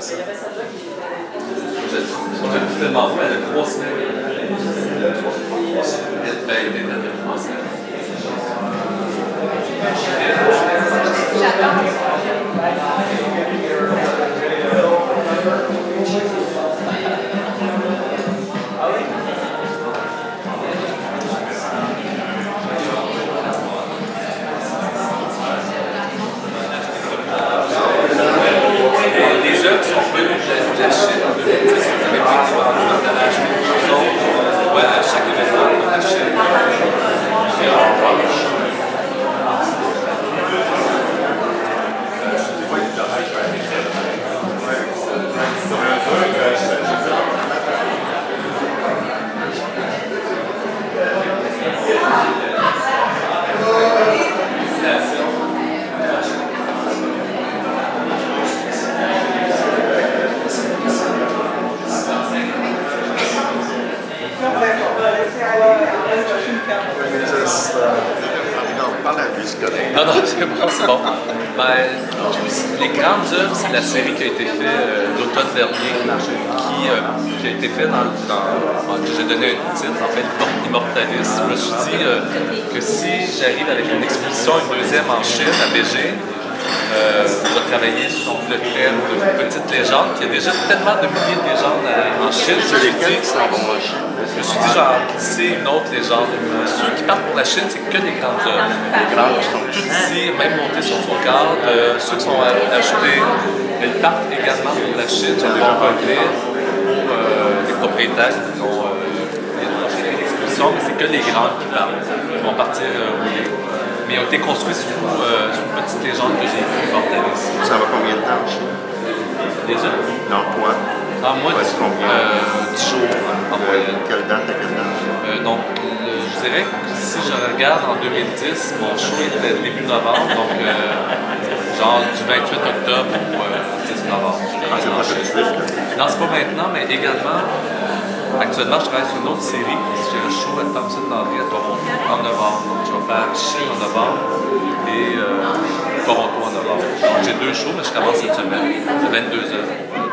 fait ça. J'ai tellement fait de 3 semaines. Les dernières 3 semaines. C'est la série qui a été faite l'automne dernier, qui a été faite dans j'ai donné un titre, en fait, Immortalis. Je me suis dit que si j'arrive avec une exposition, une deuxième en Chine, à Beijing, je vais travailler sur le thème de Petite Légende, qu'il y a déjà tellement de milliers de légendes en Chine. Je me suis dit, genre, c'est une autre légende. Ceux qui partent pour la Chine, c'est que des grandes œuvres. Les grandes sont toutes ici, même montées sur Fogart. Ceux qui sont achetés, ils partent également pour la Chine. J'en ai rencontré des propriétaires qui ont acheté des expositions, mais c'est que les grandes qui partent. Ils vont partir mais ils ont été construits sur une petite légende que j'ai vue en Immortalis. Ça va combien de temps en Chine? Désolé. Non, toi? Ah, moi, ouais, du jour. Quelle date à quelle date? Donc, je dirais que si je regarde en 2010, mon show était début novembre, donc genre du 28 octobre au 10 novembre. Ah, c'est pas tout. Non, c'est pas maintenant, mais également, actuellement, je travaille sur une autre série. J'ai un show à Thompson d'Henry à Toronto en novembre. Donc, je vais faire Chine en novembre et Toronto en novembre. Donc, j'ai 2 shows, mais je commence cette semaine. C'est 22 heures.